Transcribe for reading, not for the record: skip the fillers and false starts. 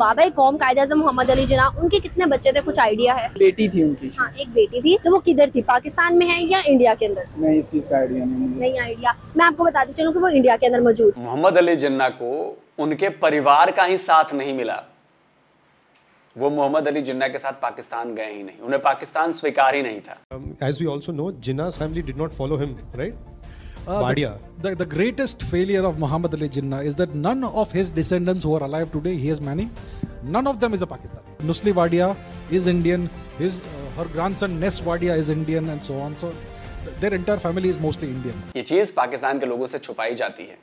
बाबा कौम कायद-ए-आज़म मोहम्मद अली जिन्ना, उनके कितने बच्चे थे, कुछ आइडिया है? बेटी थी उनकी। हाँ, एक बेटी थी। तो वो किधर थी, पाकिस्तान में है या इंडिया के अंदर? नहीं, इस चीज का आइडिया नहीं आइडिया। मैं आपको बताती चलूँ कि वो इंडिया के अंदर मौजूद। मोहम्मद अली जिन्ना को उनके परिवार का ही साथ नहीं मिला, वो मोहम्मद अली जिन्ना के साथ पाकिस्तान गए ही नहीं, उन्हें पाकिस्तान स्वीकार ही नहीं था। As we also know, Jinnah's family did not follow him, right? Wadia. The greatest failure of Muhammad Ali Jinnah is that none of his descendants who are alive today, he has many, none of them is a Pakistani. Nusli Wadia is Indian, his her grandson Nas Wadia is Indian and so on. So their entire family is mostly Indian. ये चीज पाकिस्तान के लोगों से छुपाई जाती है।